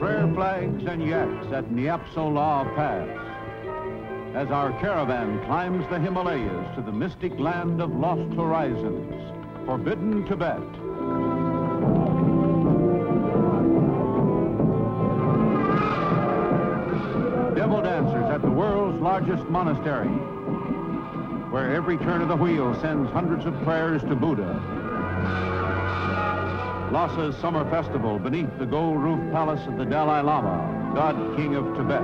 prayer flags and yaks at Nyapsola Pass as our caravan climbs the Himalayas to the mystic land of lost horizons, forbidden Tibet. Devil dancers at the world's largest monastery, where every turn of the wheel sends hundreds of prayers to Buddha. Lhasa's summer festival beneath the gold roof palace of the Dalai Lama, God King of Tibet.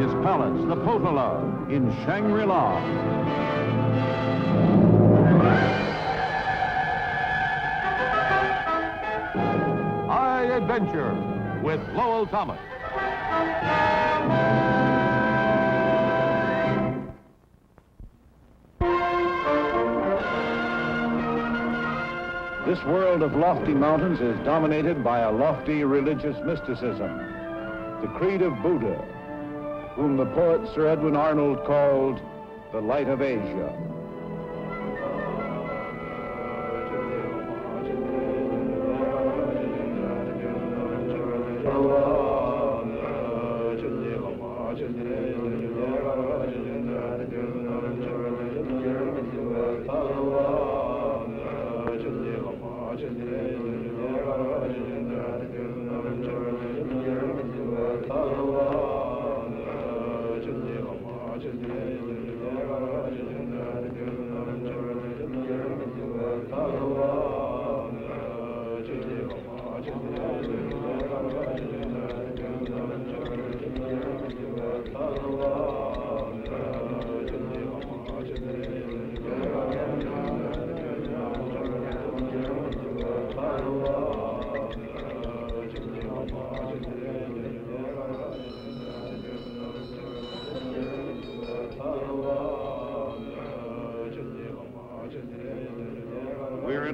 His palace, the Potala, in Shangri-La. Adventure with Lowell Thomas. This world of lofty mountains is dominated by a lofty religious mysticism, the creed of Buddha, whom the poet Sir Edwin Arnold called the Light of Asia.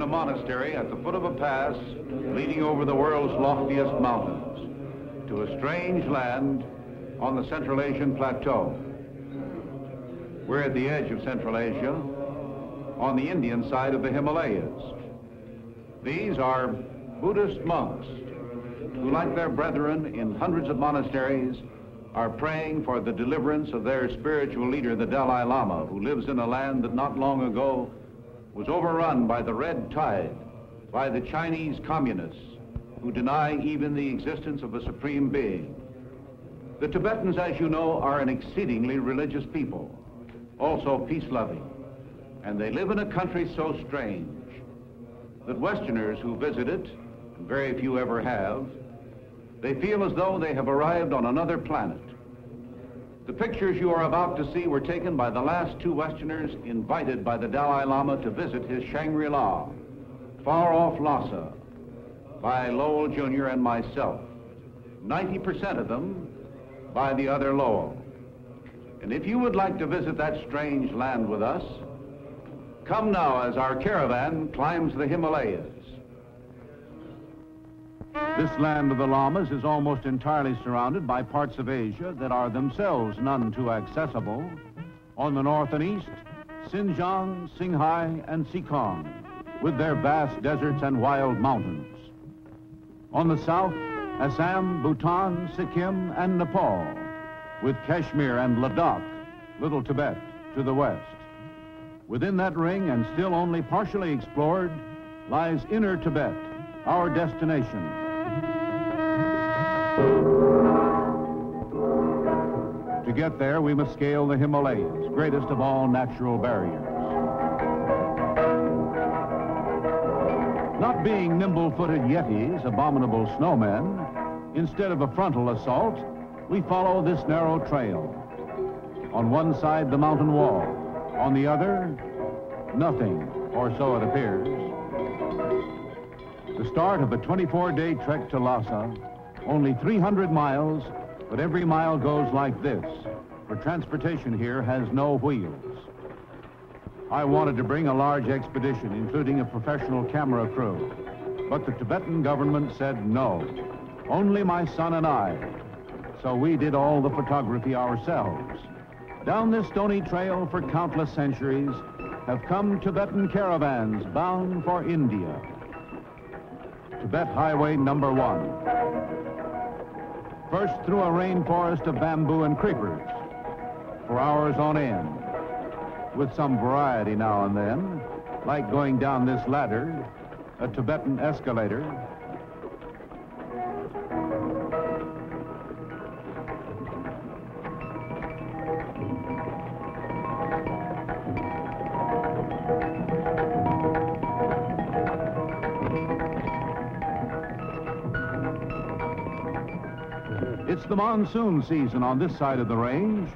Monastery at the foot of a pass leading over the world's loftiest mountains to a strange land on the Central Asian plateau. We're at the edge of Central Asia on the Indian side of the Himalayas. These are Buddhist monks who, like their brethren in hundreds of monasteries, are praying for the deliverance of their spiritual leader, the Dalai Lama, who lives in a land that not long ago was overrun by the Red Tide, by the Chinese communists, who deny even the existence of a supreme being. The Tibetans, as you know, are an exceedingly religious people, also peace-loving, and they live in a country so strange that Westerners who visit it, and very few ever have, they feel as though they have arrived on another planet. The pictures you are about to see were taken by the last two Westerners invited by the Dalai Lama to visit his Shangri-La, far off Lhasa, by Lowell Jr. and myself, 90% of them by the other Lowell. And if you would like to visit that strange land with us, come now as our caravan climbs the Himalayas. This land of the Lamas is almost entirely surrounded by parts of Asia that are themselves none too accessible. On the north and east, Xinjiang, Singhai, and Sikong, with their vast deserts and wild mountains. On the south, Assam, Bhutan, Sikkim, and Nepal, with Kashmir and Ladakh, little Tibet, to the west. Within that ring, and still only partially explored, lies inner Tibet, our destination. To get there, we must scale the Himalayas, greatest of all natural barriers. Not being nimble-footed Yetis, abominable snowmen, instead of a frontal assault, we follow this narrow trail. On one side, the mountain wall. On the other, nothing, or so it appears. The start of a 24-day trek to Lhasa, only 300 miles, but every mile goes like this, for transportation here has no wheels. I wanted to bring a large expedition, including a professional camera crew, but the Tibetan government said no, only my son and I. So we did all the photography ourselves. Down this stony trail for countless centuries have come Tibetan caravans bound for India. Tibet Highway number 1. First through a rainforest of bamboo and creepers, for hours on end, with some variety now and then, like going down this ladder, a Tibetan escalator. It's the monsoon season on this side of the range.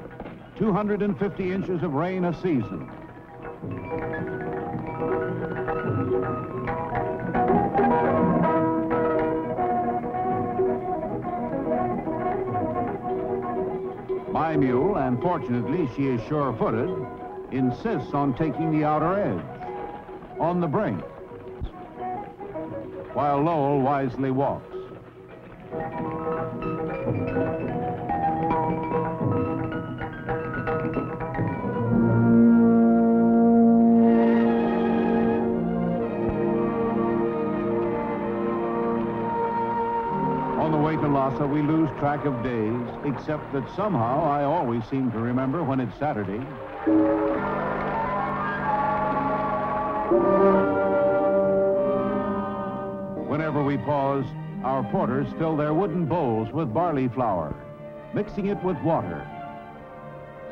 250 inches of rain a season. My mule, and fortunately she is sure-footed, insists on taking the outer edge, on the brink, while Lowell wisely walks. So we lose track of days, except that somehow I always seem to remember when it's Saturday. Whenever we pause, our porters fill their wooden bowls with barley flour, mixing it with water.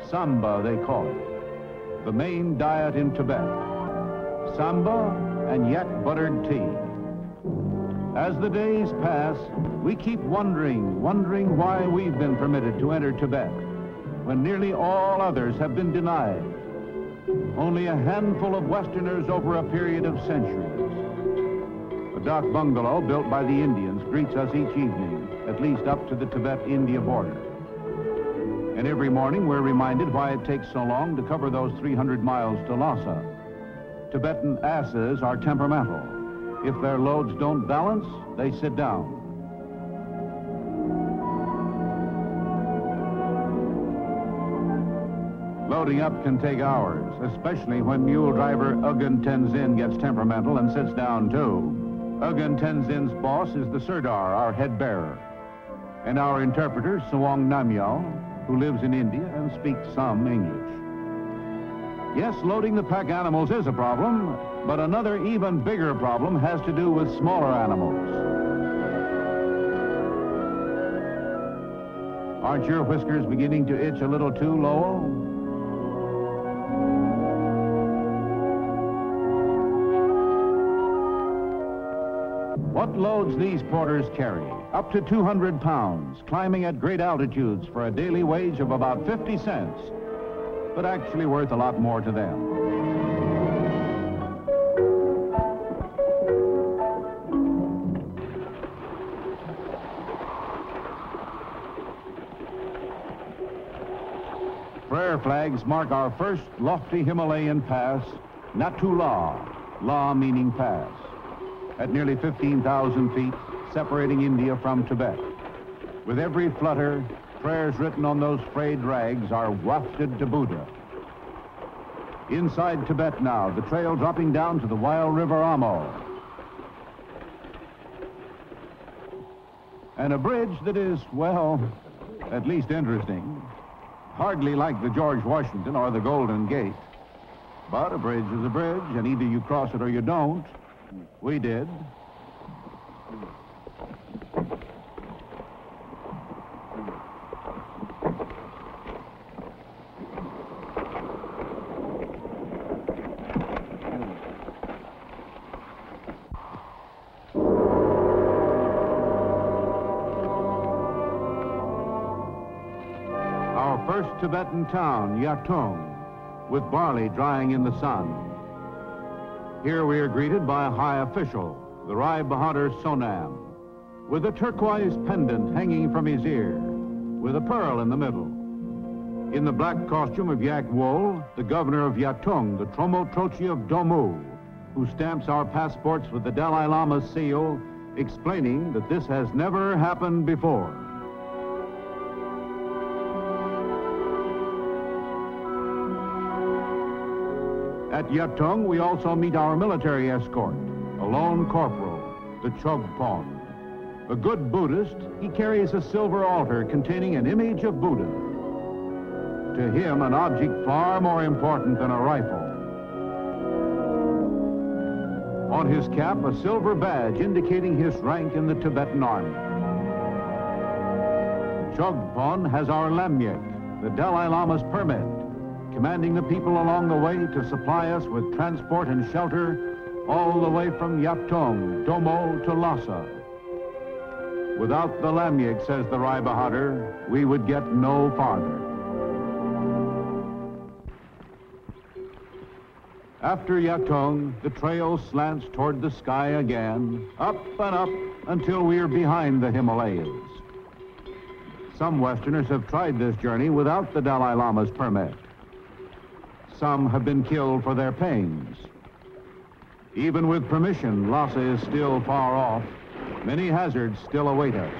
Samba, they call it, the main diet in Tibet. Samba and yak buttered tea. As the days pass, we keep wondering why we've been permitted to enter Tibet, when nearly all others have been denied. Only a handful of Westerners over a period of centuries. A dock bungalow built by the Indians greets us each evening, at least up to the Tibet-India border. And every morning we're reminded why it takes so long to cover those 300 miles to Lhasa. Tibetan asses are temperamental. If their loads don't balance, they sit down. Loading up can take hours, especially when mule driver Ugen Tenzin gets temperamental and sits down too. Ugen Tenzin's boss is the Sirdar, our head bearer, and our interpreter, Sawang Namyao, who lives in India and speaks some English. Yes, loading the pack animals is a problem, but another even bigger problem has to do with smaller animals. Aren't your whiskers beginning to itch a little too, Lowell? What loads these porters carry? Up to 200 pounds, climbing at great altitudes for a daily wage of about 50 cents, but actually worth a lot more to them. Prayer flags mark our first lofty Himalayan pass, Nathu La, La meaning pass, at nearly 15,000 feet, separating India from Tibet. With every flutter, prayers written on those frayed rags are wafted to Buddha. Inside Tibet now, the trail dropping down to the wild river Amo, and a bridge that is, well, at least interesting. Hardly like the George Washington or the Golden Gate. But a bridge is a bridge, and either you cross it or you don't. We did. First Tibetan town, Yatung, with barley drying in the sun. Here we are greeted by a high official, the Rai Bahadur Sonam, with a turquoise pendant hanging from his ear, with a pearl in the middle. In the black costume of yak wool, the governor of Yatung, the Tromo Trochi of Domu, who stamps our passports with the Dalai Lama's seal, explaining that this has never happened before. At Yatung, we also meet our military escort, a lone corporal, the Chogpon. A good Buddhist, he carries a silver altar containing an image of Buddha. To him, an object far more important than a rifle. On his cap, a silver badge indicating his rank in the Tibetan army. The Chogpon has our Lamyek, the Dalai Lama's permit, commanding the people along the way to supply us with transport and shelter all the way from Yatung, Domo to Lhasa. Without the Lamyek, says the Rai Bahadur, we would get no farther. After Yatung, the trail slants toward the sky again, up and up until we are behind the Himalayas. Some Westerners have tried this journey without the Dalai Lama's permit. Some have been killed for their pains. Even with permission, Lhasa is still far off. Many hazards still await us.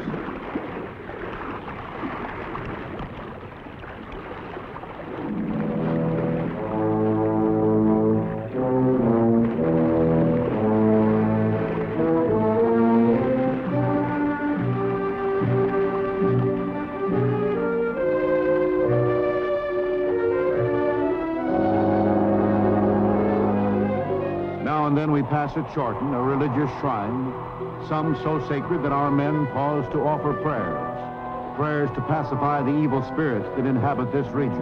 At Chorten, a religious shrine, some so sacred that our men pause to offer prayers to pacify the evil spirits that inhabit this region.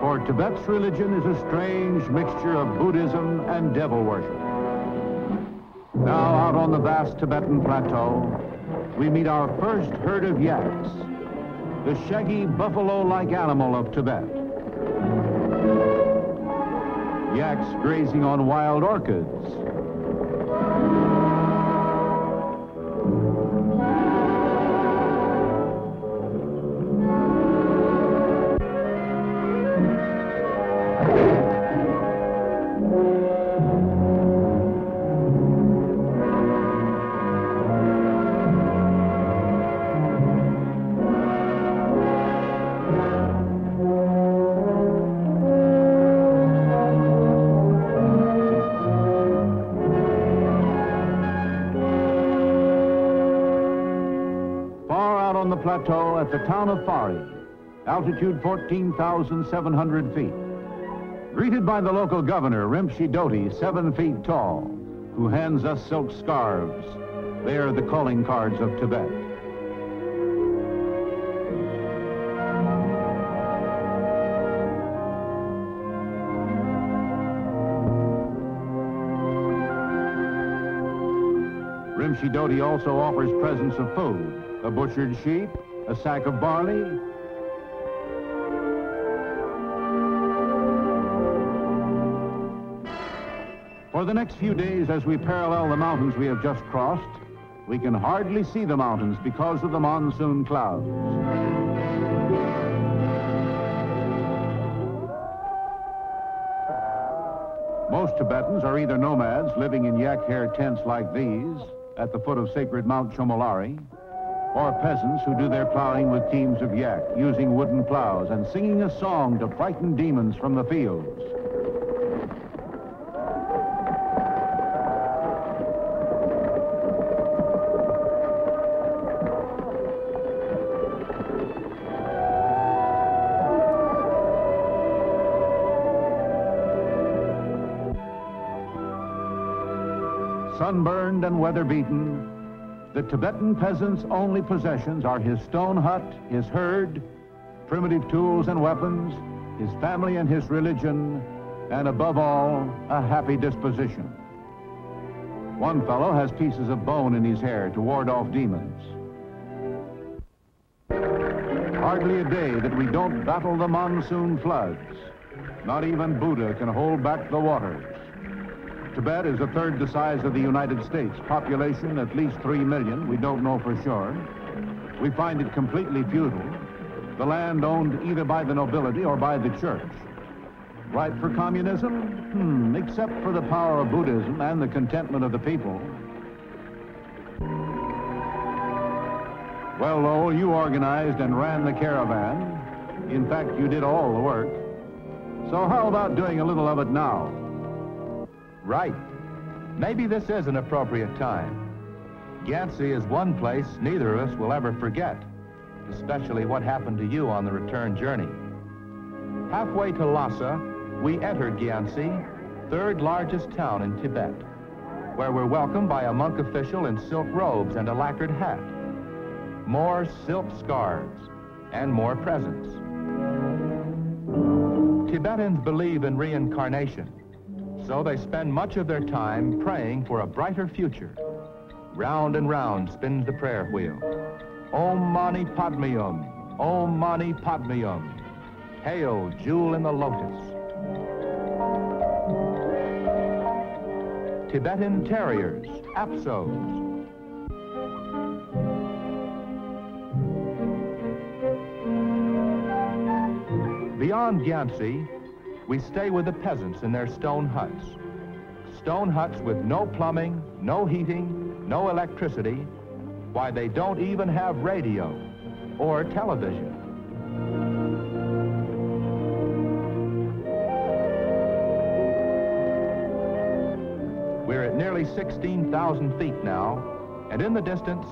For Tibet's religion is a strange mixture of Buddhism and devil worship. Now out on the vast Tibetan plateau, we meet our first herd of yaks, the shaggy buffalo-like animal of Tibet. Yaks grazing on wild orchids. Plateau at the town of Fari, altitude 14,700 feet. Greeted by the local governor, Rimshi Doti, 7 feet tall, who hands us silk scarves. They are the calling cards of Tibet. Rimshi Doti also offers presents of food. A butchered sheep, a sack of barley. For the next few days, as we parallel the mountains we have just crossed, we can hardly see the mountains because of the monsoon clouds. Most Tibetans are either nomads living in yak hair tents like these at the foot of sacred Mount Chomolari, or peasants who do their plowing with teams of yak, using wooden plows and singing a song to frighten demons from the fields. Sunburned and weather-beaten, the Tibetan peasant's only possessions are his stone hut, his herd, primitive tools and weapons, his family and his religion, and above all, a happy disposition. One fellow has pieces of bone in his hair to ward off demons. Hardly a day that we don't battle the monsoon floods. Not even Buddha can hold back the waters. Tibet is a third the size of the United States, population at least 3 million, we don't know for sure. We find it completely feudal, the land owned either by the nobility or by the church. Right for communism? Except for the power of Buddhism and the contentment of the people. Well, Lowell, you organized and ran the caravan. In fact, you did all the work. So how about doing a little of it now? Right. Maybe this is an appropriate time. Gyantse is one place neither of us will ever forget, especially what happened to you on the return journey. Halfway to Lhasa, we enter Gyantse, third largest town in Tibet, where we're welcomed by a monk official in silk robes and a lacquered hat. More silk scarves and more presents. Tibetans believe in reincarnation, so they spend much of their time praying for a brighter future. Round and round spins the prayer wheel. Om Mani Padme Hum, Om Mani Padme Hum. Hail, jewel in the lotus. Tibetan terriers, Apsos. Beyond Gyantse, we stay with the peasants in their stone huts. Stone huts with no plumbing, no heating, no electricity, why they don't even have radio or television. We're at nearly 16,000 feet now, and in the distance,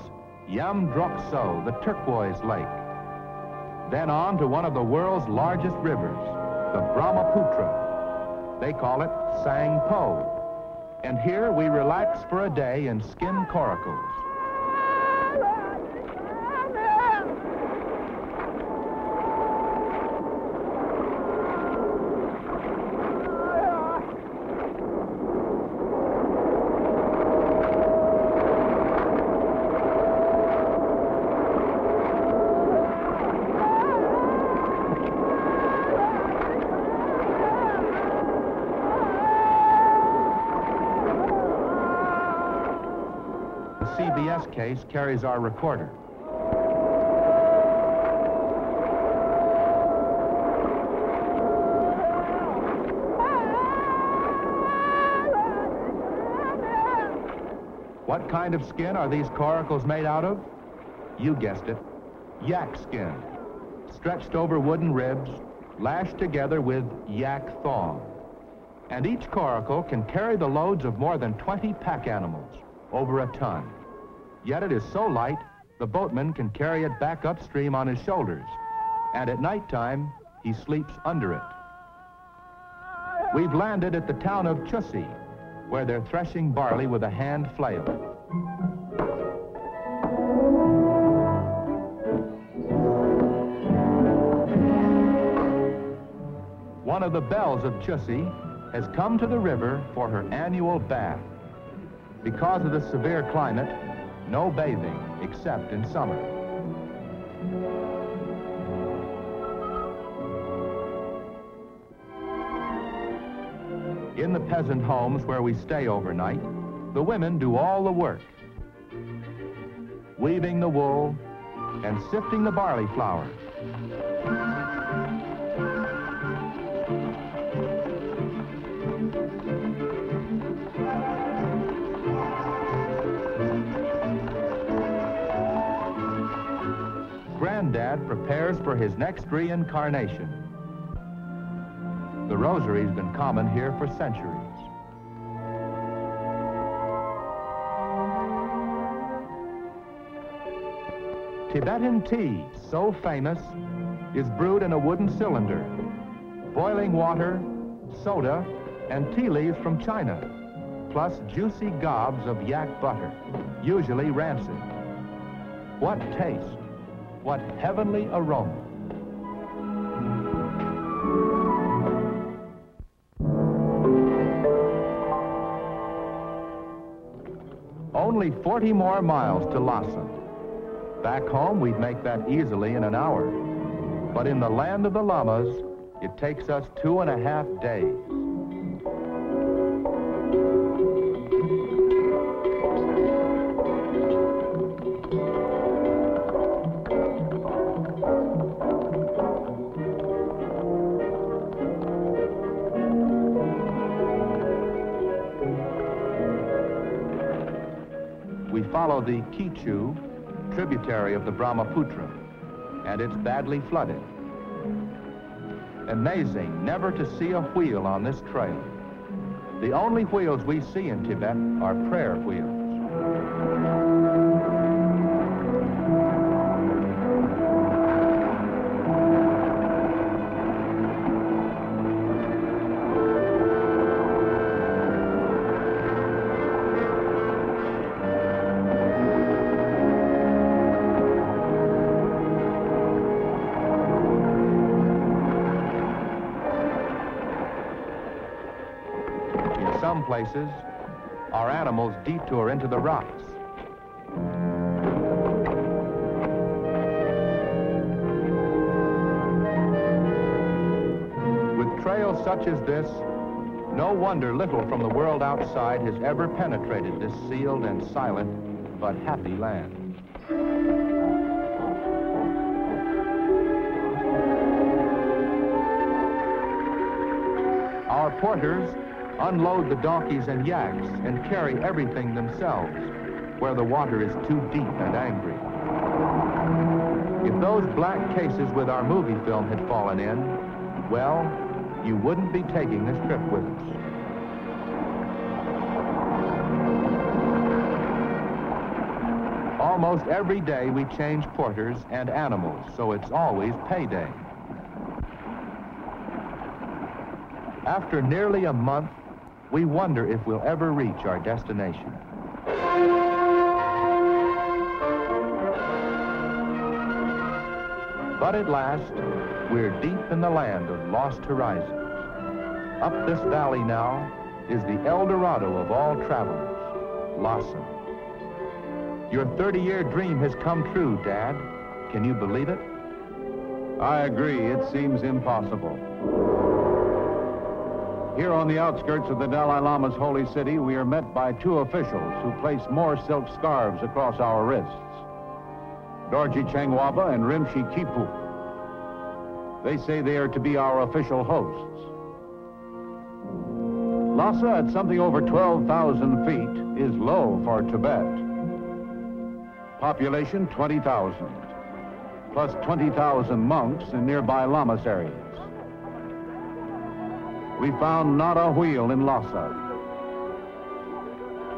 Yam Drokso, the turquoise lake. Then on to one of the world's largest rivers, the Brahmaputra. They call it Tsangpo. And here we relax for a day in skin coracles. Case carries our recorder. What kind of skin are these coracles made out of? You guessed it, yak skin, stretched over wooden ribs, lashed together with yak thong. And each coracle can carry the loads of more than 20 pack animals, over a ton. Yet it is so light, the boatman can carry it back upstream on his shoulders, and at nighttime, he sleeps under it. We've landed at the town of Chussie, where they're threshing barley with a hand flail. One of the bells of Chussie has come to the river for her annual bath. Because of the severe climate, no bathing, except in summer. In the peasant homes where we stay overnight, the women do all the work, weaving the wool and sifting the barley flour. Granddad prepares for his next reincarnation. The rosary's been common here for centuries. Tibetan tea, so famous, is brewed in a wooden cylinder. Boiling water, soda, and tea leaves from China, plus juicy gobs of yak butter, usually rancid. What taste! What heavenly aroma. Only 40 more miles to Lhasa. Back home, we'd make that easily in an hour. But in the land of the llamas, it takes us 2.5 days. The Kichu, tributary of the Brahmaputra, and it's badly flooded. Amazing never to see a wheel on this trail. The only wheels we see in Tibet are prayer wheels. some places, our animals detour into the rocks. With trails such as this, no wonder little from the world outside has ever penetrated this sealed and silent but happy land. Our porters unload the donkeys and yaks and carry everything themselves where the water is too deep and angry. If those black cases with our movie film had fallen in, well, you wouldn't be taking this trip with us. Almost every day we change porters and animals, so it's always payday. After nearly a month, we wonder if we'll ever reach our destination. But at last, we're deep in the land of lost horizons. Up this valley now is the El Dorado of all travelers, Lhasa. Your 30-year dream has come true, Dad. Can you believe it? I agree, it seems impossible. Here on the outskirts of the Dalai Lama's holy city, we are met by two officials who place more silk scarves across our wrists, Dorji Changwaba and Rimshi Kipu. They say they are to be our official hosts. Lhasa, at something over 12,000 feet, is low for Tibet. Population 20,000, plus 20,000 monks in nearby lamaseries. We found not a wheel in Lhasa.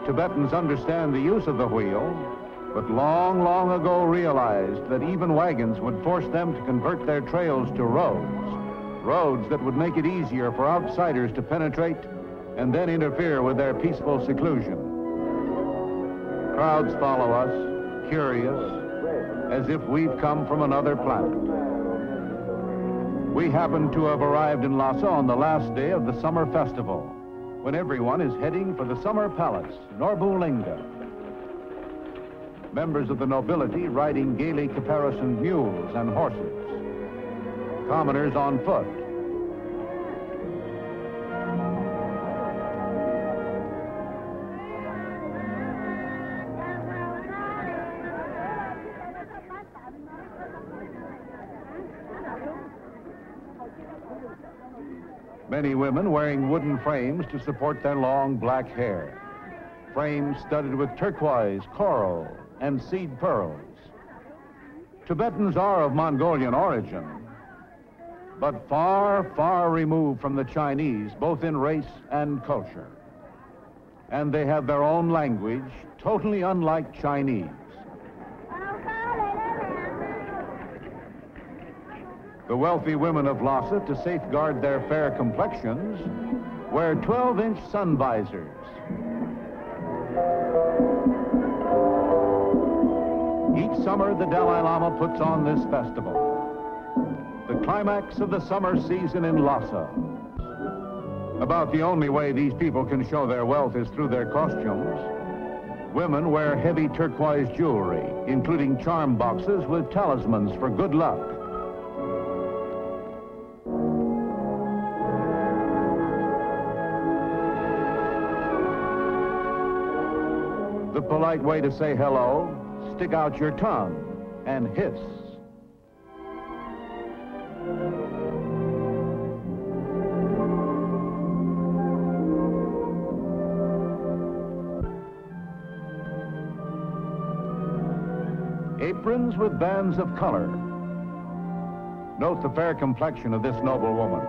Tibetans understand the use of the wheel, but long, long ago realized that even wagons would force them to convert their trails to roads, roads that would make it easier for outsiders to penetrate and then interfere with their peaceful seclusion. Crowds follow us, curious, as if we've come from another planet. We happen to have arrived in Lhasa on the last day of the summer festival, when everyone is heading for the summer palace, Norbu Linga. Members of the nobility riding gaily caparisoned mules and horses, commoners on foot. Many women wearing wooden frames to support their long black hair. Frames studded with turquoise, coral, and seed pearls. Tibetans are of Mongolian origin, but far, far removed from the Chinese, both in race and culture. And they have their own language, totally unlike Chinese. The wealthy women of Lhasa, to safeguard their fair complexions, wear 12-inch sun visors. Each summer, the Dalai Lama puts on this festival, the climax of the summer season in Lhasa. About the only way these people can show their wealth is through their costumes. Women wear heavy turquoise jewelry, including charm boxes with talismans for good luck. The polite way to say hello, stick out your tongue and hiss. Aprons with bands of color. Note the fair complexion of this noble woman.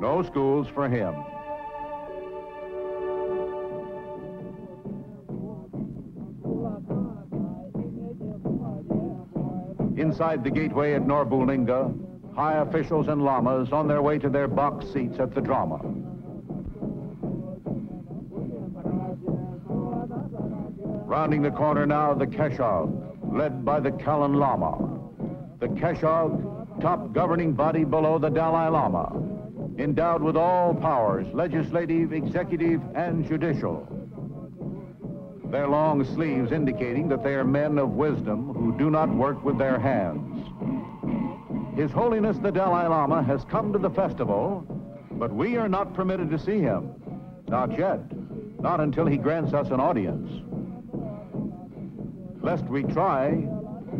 No schools for him. Inside the gateway at Norbu Linga, high officials and lamas on their way to their box seats at the drama. Rounding the corner now, the Keshog, led by the Kalan Lama. The Keshog, top governing body below the Dalai Lama, endowed with all powers, legislative, executive, and judicial. Their long sleeves indicating that they are men of wisdom who do not work with their hands. His Holiness the Dalai Lama has come to the festival, but we are not permitted to see him. Not yet. Not until he grants us an audience. Lest we try,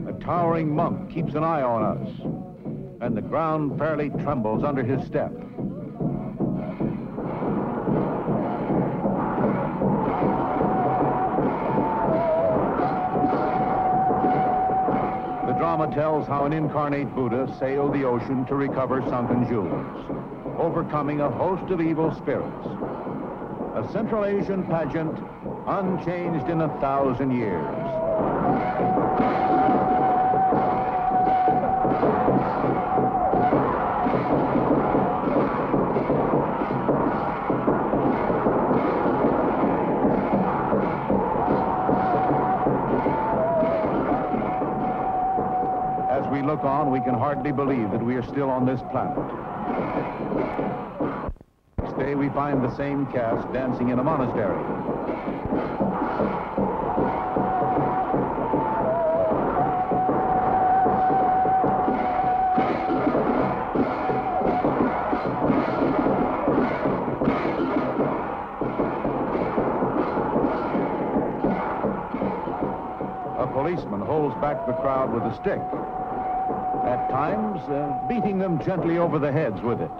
a towering monk keeps an eye on us, and the ground fairly trembles under his step. The drama tells how an incarnate Buddha sailed the ocean to recover sunken jewels, overcoming a host of evil spirits. A Central Asian pageant unchanged in 1,000 years. As we look on, we can hardly believe that we are still on this planet. Next day, we find the same cast dancing in a monastery. Holds back the crowd with a stick, at times beating them gently over the heads with it.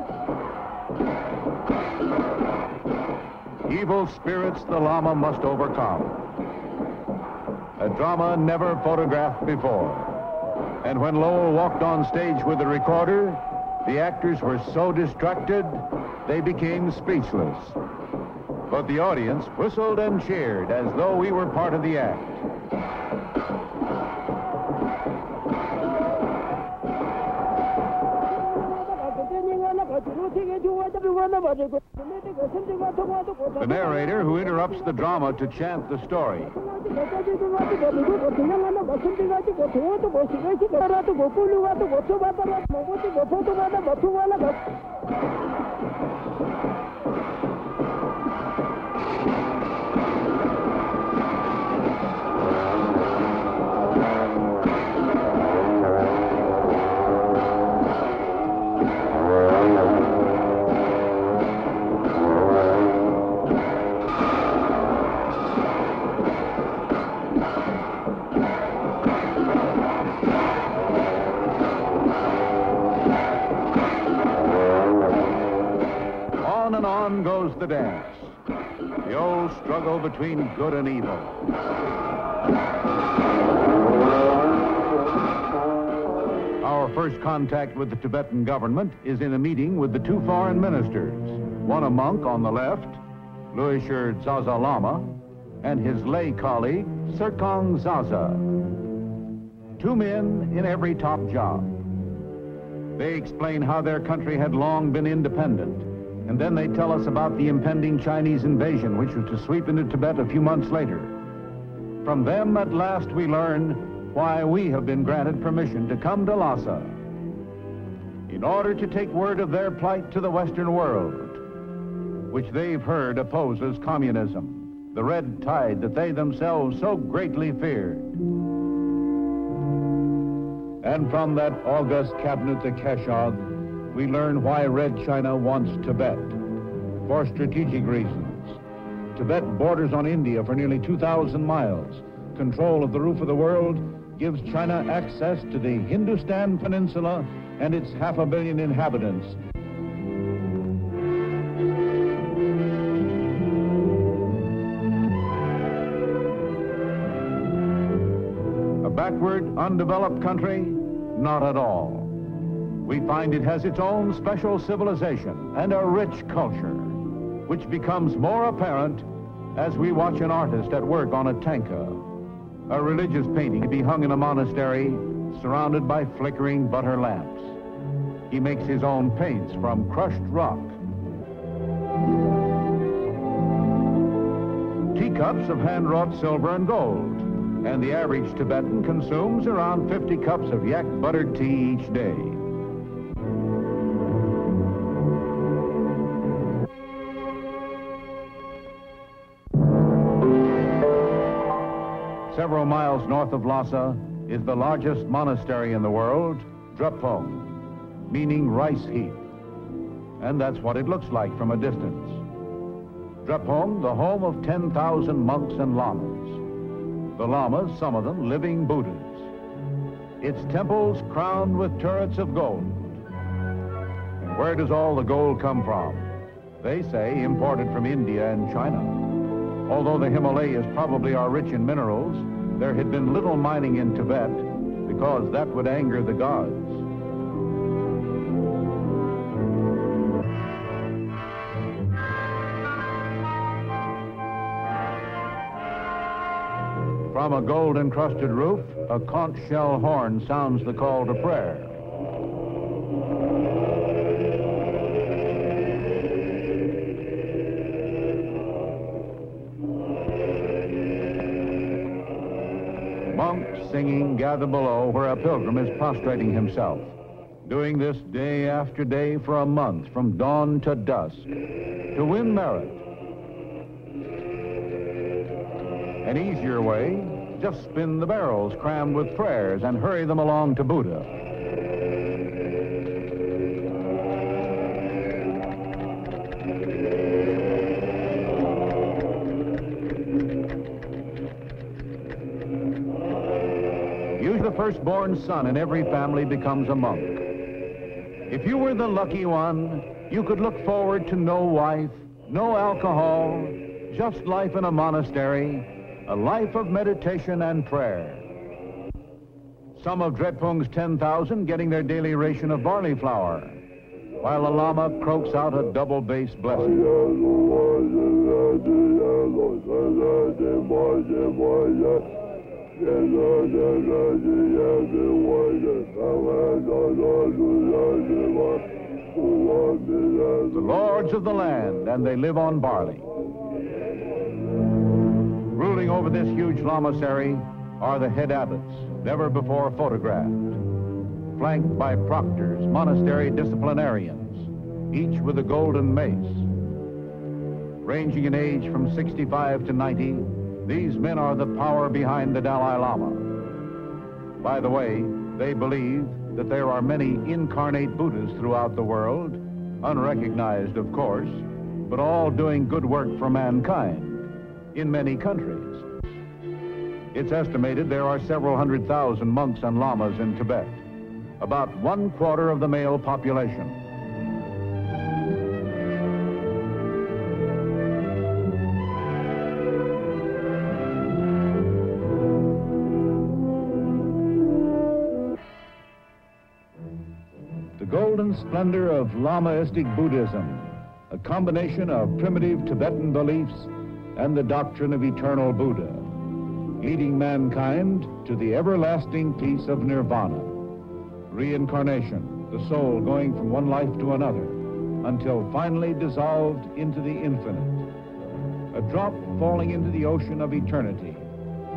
Evil spirits the Lama must overcome. A drama never photographed before. And when Lowell walked on stage with the recorder, the actors were so distracted, they became speechless. But the audience whistled and cheered as though we were part of the act. The narrator, who interrupts the drama to chant the story, goes the dance, the old struggle between good and evil. Our first contact with the Tibetan government is in a meeting with the two foreign ministers, one a monk on the left, Leutscher Zaza Lama, and his lay colleague, Serkong Zaza. Two men in every top job. They explain how their country had long been independent, and then they tell us about the impending Chinese invasion, which was to sweep into Tibet a few months later. From them, at last, we learn why we have been granted permission to come to Lhasa, in order to take word of their plight to the Western world, which they've heard opposes communism, the red tide that they themselves so greatly feared. And from that august cabinet to Keshog, we learn why Red China wants Tibet, for strategic reasons. Tibet borders on India for nearly 2,000 miles. Control of the roof of the world gives China access to the Hindustan Peninsula and its 500 million inhabitants. A backward, undeveloped country? Not at all. We find it has its own special civilization and a rich culture, which becomes more apparent as we watch an artist at work on a tanka, a religious painting to be hung in a monastery surrounded by flickering butter lamps. He makes his own paints from crushed rock. Teacups of hand-wrought silver and gold, and the average Tibetan consumes around 50 cups of yak buttered tea each day. Several miles north of Lhasa is the largest monastery in the world, Drepung, meaning rice heap. And that's what it looks like from a distance. Drepung, the home of 10,000 monks and lamas. The lamas, some of them, living Buddhas. Its temples crowned with turrets of gold. And where does all the gold come from? They say imported from India and China. Although the Himalayas probably are rich in minerals, there had been little mining in Tibet because that would anger the gods. From a gold-encrusted roof, a conch shell horn sounds the call to prayer. Singing gather below where a pilgrim is prostrating himself, doing this day after day for a month from dawn to dusk to win merit. An easier way, just spin the barrels crammed with prayers and hurry them along to Buddha. Firstborn son in every family becomes a monk. If you were the lucky one, you could look forward to no wife, no alcohol, just life in a monastery, a life of meditation and prayer. Some of Drepung's 10,000 getting their daily ration of barley flour, while a lama croaks out a double bass blessing. The lords of the land, and they live on barley. Ruling over this huge lamasery are the head abbots, never before photographed, flanked by proctors, monastery disciplinarians, each with a golden mace. Ranging in age from 65 to 90, these men are the power behind the Dalai Lama. By the way, they believe that there are many incarnate Buddhas throughout the world, unrecognized, of course, but all doing good work for mankind in many countries. It's estimated there are several 100,000 monks and lamas in Tibet, about 1/4 of the male population. Splendor of Lamaistic Buddhism, a combination of primitive Tibetan beliefs and the doctrine of eternal Buddha, leading mankind to the everlasting peace of nirvana, reincarnation, the soul going from one life to another until finally dissolved into the infinite, a drop falling into the ocean of eternity,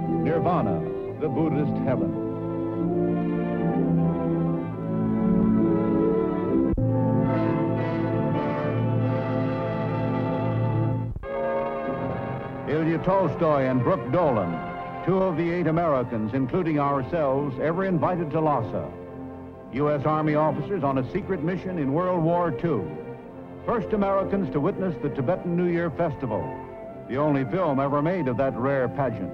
nirvana, the Buddhist heaven. Tolstoy and Brooke Dolan, two of the 8 Americans, including ourselves, ever invited to Lhasa. U.S. Army officers on a secret mission in World War II. First Americans to witness the Tibetan New Year Festival, the only film ever made of that rare pageant.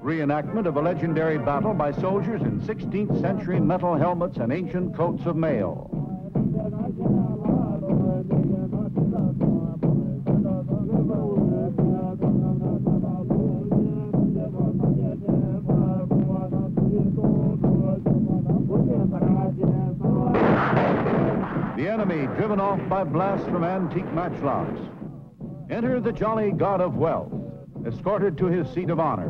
Reenactment of a legendary battle by soldiers in 16th century metal helmets and ancient coats of mail. The enemy driven off by blasts from antique matchlocks. Enter the jolly god of wealth, escorted to his seat of honor.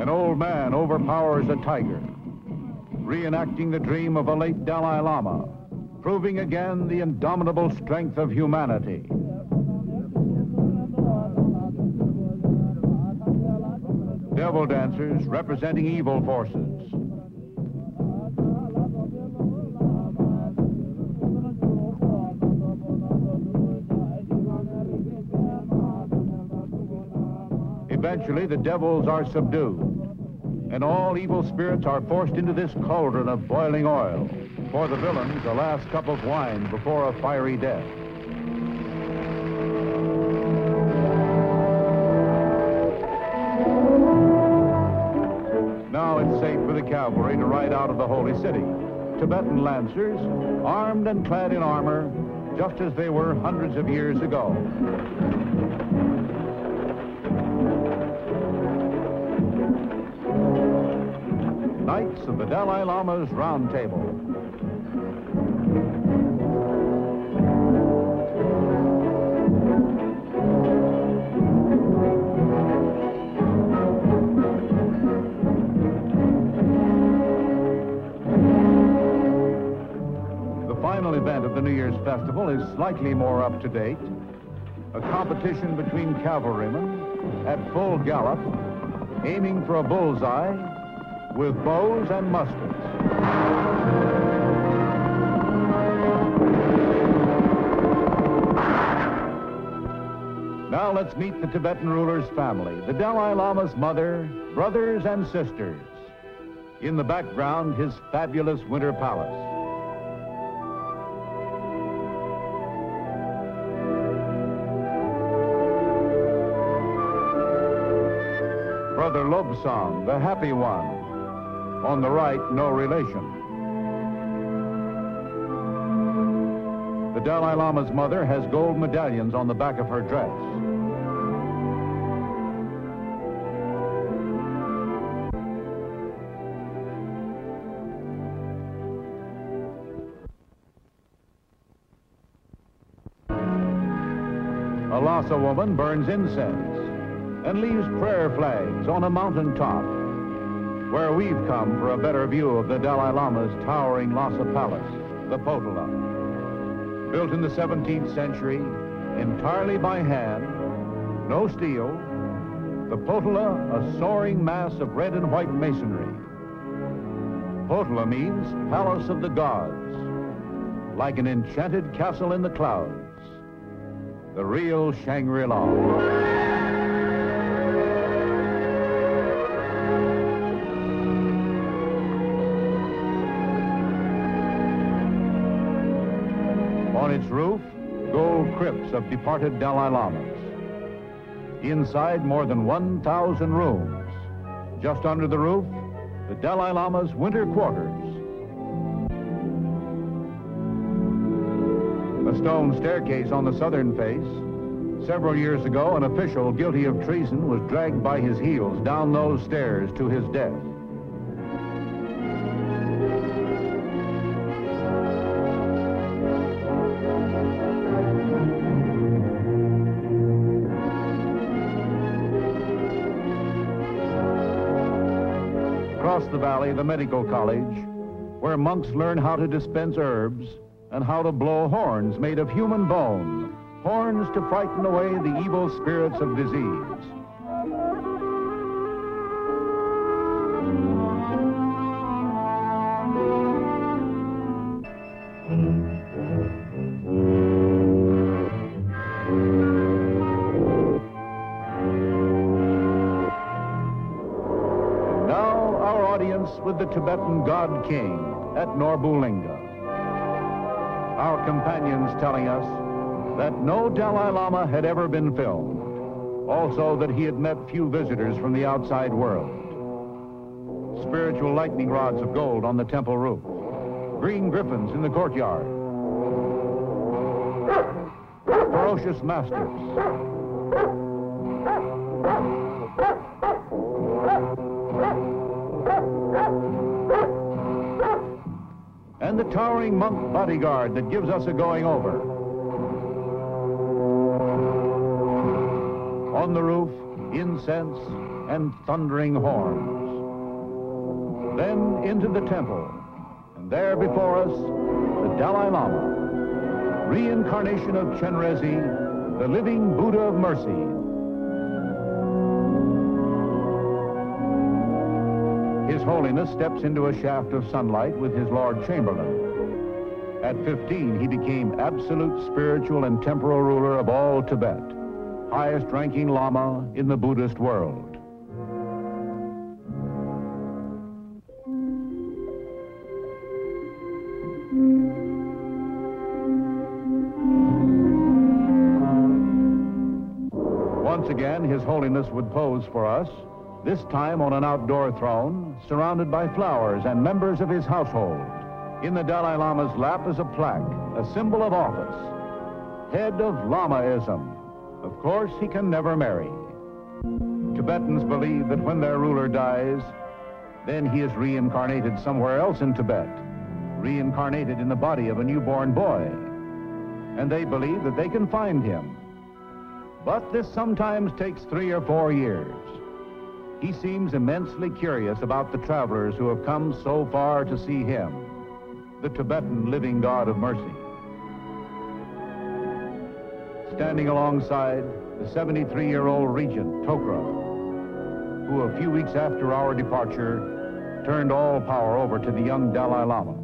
An old man overpowers a tiger, reenacting the dream of a late Dalai Lama, proving again the indomitable strength of humanity. Devil dancers representing evil forces. Eventually, the devils are subdued, and all evil spirits are forced into this cauldron of boiling oil. For the villains, the last cup of wine before a fiery death. Now it's safe for the cavalry to ride out of the holy city. Tibetan lancers, armed and clad in armor, just as they were hundreds of years ago. Knights of the Dalai Lama's Round Table. The final event of the New Year's festival is slightly more up to date. A competition between cavalrymen at full gallop, aiming for a bullseye, with bows and muskets. Now let's meet the Tibetan ruler's family, the Dalai Lama's mother, brothers and sisters. In the background, his fabulous winter palace. Brother Lobsang, the happy one. On the right, no relation. The Dalai Lama's mother has gold medallions on the back of her dress. A Lhasa woman burns incense and leaves prayer flags on a mountaintop, where we've come for a better view of the Dalai Lama's towering Lhasa Palace, the Potala. Built in the 17th century, entirely by hand, no steel, the Potala, a soaring mass of red and white masonry. Potala means Palace of the Gods, like an enchanted castle in the clouds, the real Shangri-La. On its roof, gold crypts of departed Dalai Lamas. Inside, more than 1,000 rooms. Just under the roof, the Dalai Lama's winter quarters. A stone staircase on the southern face. Several years ago, an official guilty of treason was dragged by his heels down those stairs to his death. Across the valley, the medical college, where monks learn how to dispense herbs and how to blow horns made of human bone, horns to frighten away the evil spirits of disease. With the Tibetan God King at Norbu Linga. Our companions telling us that no Dalai Lama had ever been filmed. Also that he had met few visitors from the outside world. Spiritual lightning rods of gold on the temple roof. Green griffins in the courtyard. Ferocious masters. And the towering monk bodyguard that gives us a going over. On the roof, incense and thundering horns. Then into the temple, and there before us, the Dalai Lama, reincarnation of Chenrezig, the living Buddha of mercy. His Holiness steps into a shaft of sunlight with his Lord Chamberlain. At 15, he became absolute spiritual and temporal ruler of all Tibet. highest-ranking Lama in the Buddhist world. Once again, His Holiness would pose for us, this time on an outdoor throne, surrounded by flowers and members of his household. In the Dalai Lama's lap is a plaque, a symbol of office, head of Lamaism. Of course, he can never marry. Tibetans believe that when their ruler dies, then he is reincarnated somewhere else in Tibet, reincarnated in the body of a newborn boy. And they believe that they can find him. But this sometimes takes 3 or 4 years. He seems immensely curious about the travelers who have come so far to see him, the Tibetan living God of mercy. Standing alongside the 73-year-old regent, Tokra, who a few weeks after our departure turned all power over to the young Dalai Lama.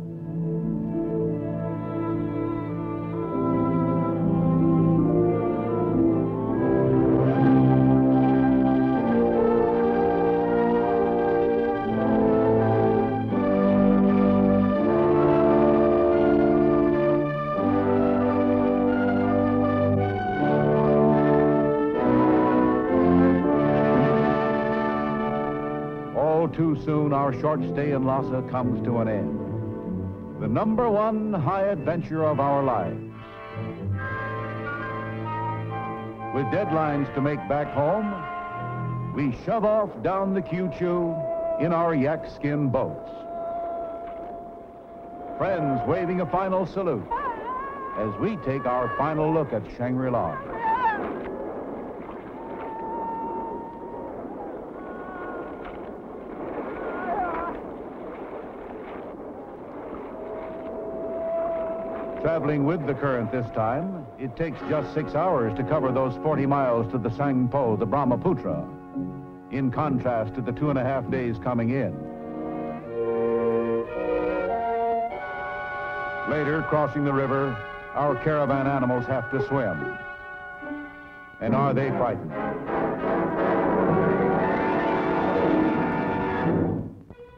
Too soon, our short stay in Lhasa comes to an end. The #1 high adventure of our lives. With deadlines to make back home, we shove off down the Kyuchu in our yak skin boats. Friends waving a final salute as we take our final look at Shangri-La. Traveling with the current this time, it takes just 6 hours to cover those 40 miles to the Tsangpo, the Brahmaputra, in contrast to the 2.5 days coming in. Later, crossing the river, our caravan animals have to swim. And are they frightened?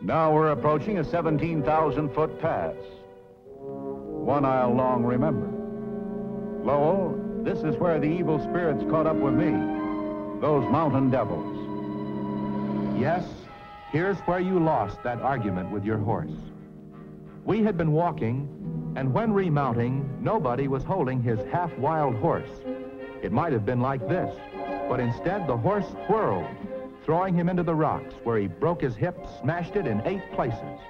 Now we're approaching a 17,000-foot pass, one I'll long remember. Lowell, this is where the evil spirits caught up with me, those mountain devils. Yes, here's where you lost that argument with your horse. We had been walking, and when remounting, nobody was holding his half-wild horse. It might have been like this, but instead the horse whirled, throwing him into the rocks, where he broke his hip, smashed it in 8 places.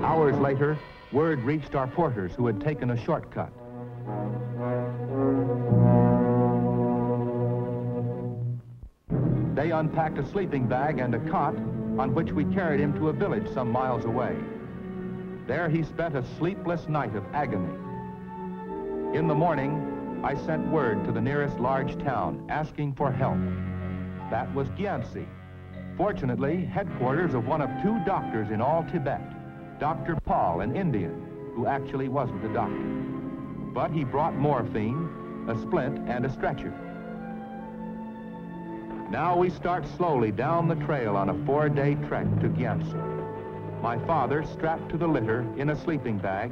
Hours later, word reached our porters who had taken a shortcut. They unpacked a sleeping bag and a cot on which we carried him to a village some miles away. There he spent a sleepless night of agony. In the morning, I sent word to the nearest large town asking for help. That was Gyantse, fortunately headquarters of one of 2 doctors in all Tibet. Dr. Paul, an Indian, who actually wasn't a doctor. But he brought morphine, a splint, and a stretcher. Now we start slowly down the trail on a 4-day trek to Gyantse. My father strapped to the litter in a sleeping bag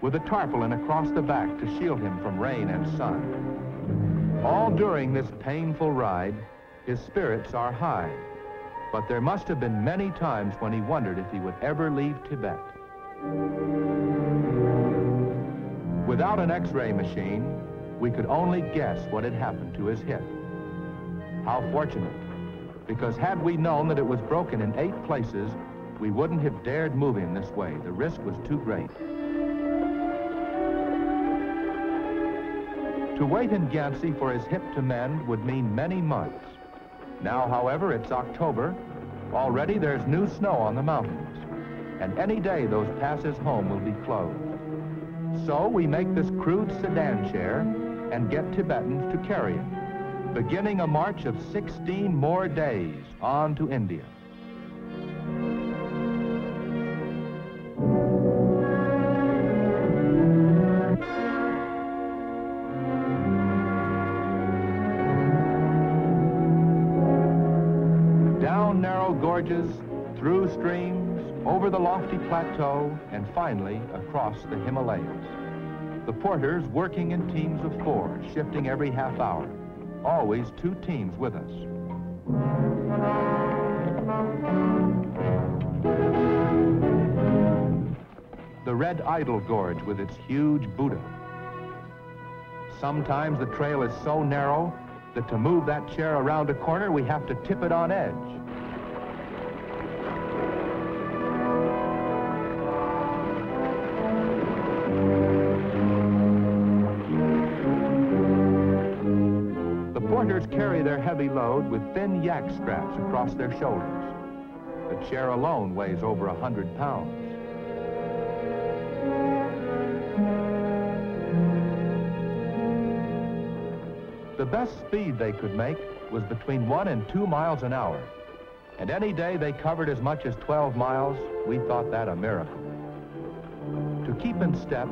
with a tarpaulin across the back to shield him from rain and sun. All during this painful ride, his spirits are high. But there must have been many times when he wondered if he would ever leave Tibet. Without an X-ray machine, we could only guess what had happened to his hip. How fortunate, because had we known that it was broken in 8 places, we wouldn't have dared move him this way. The risk was too great. To wait in Gyantse for his hip to mend would mean many months. Now, however, it's October. Already there's new snow on the mountains, and any day those passes home will be closed. So we make this crude sedan chair and get Tibetans to carry it, beginning a march of 16 more days on to India. streams, over the lofty plateau, and finally across the Himalayas. The porters working in teams of four, shifting every half hour. Always two teams with us. The Red Idol Gorge with its huge Buddha. Sometimes the trail is so narrow that to move that chair around a corner, we have to tip it on edge. Carry their heavy load with thin yak straps across their shoulders. The chair alone weighs over 100 pounds. The best speed they could make was between 1 and 2 miles an hour. And any day they covered as much as 12 miles, we thought that a miracle. To keep in step,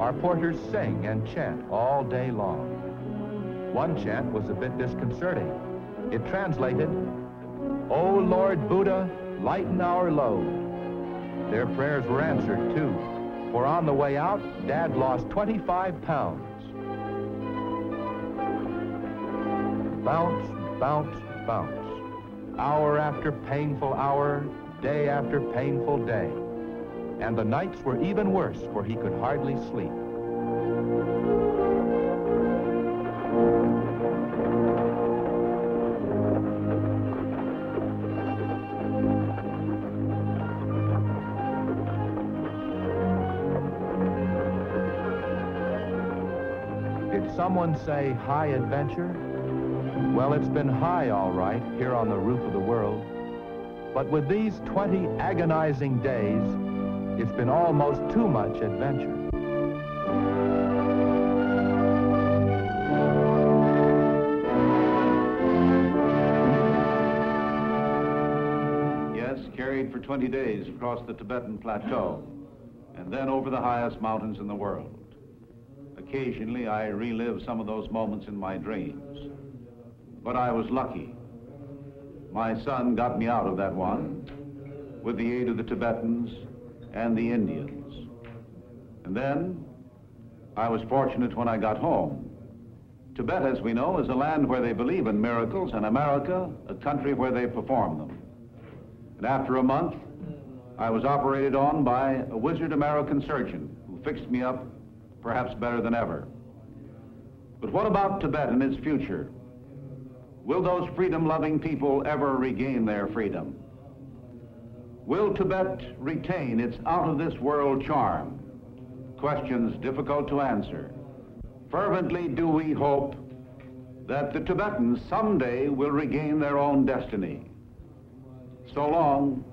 our porters sing and chant all day long. One chant was a bit disconcerting. It translated, "O Lord Buddha, lighten our load." Their prayers were answered too, for on the way out, Dad lost 25 pounds. Bounce, bounce, bounce. Hour after painful hour, day after painful day. And the nights were even worse, for he could hardly sleep. Someone say high adventure? Well, it's been high all right here on the roof of the world, but with these 20 agonizing days, it's been almost too much adventure. Yes, carried for 20 days across the Tibetan plateau and then over the highest mountains in the world. Occasionally, I relive some of those moments in my dreams. But I was lucky. My son got me out of that one with the aid of the Tibetans and the Indians. And then, I was fortunate when I got home. Tibet, as we know, is a land where they believe in miracles, and America, a country where they perform them. And after a month, I was operated on by a wizard American surgeon who fixed me up perhaps better than ever. But what about Tibet and its future? Will those freedom-loving people ever regain their freedom? Will Tibet retain its out-of-this-world charm? Questions difficult to answer. Fervently do we hope that the Tibetans someday will regain their own destiny. So long,